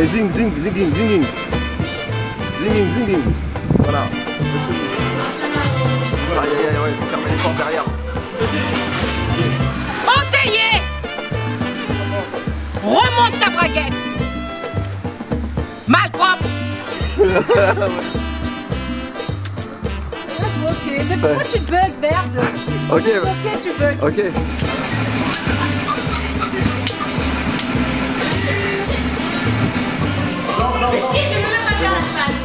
Mais zing, zing, zing, zing, zing. Zing, zing, zing. Voilà. Voilà, aïe, aïe, aïe, ouais, fermez les portes derrière. Entaillé. Remonte ta braguette. Malpropre. Ok, mais pourquoi tu te bugs, merde? Ok, ok, tu bugs. Ok. Je me mets pas bien la face.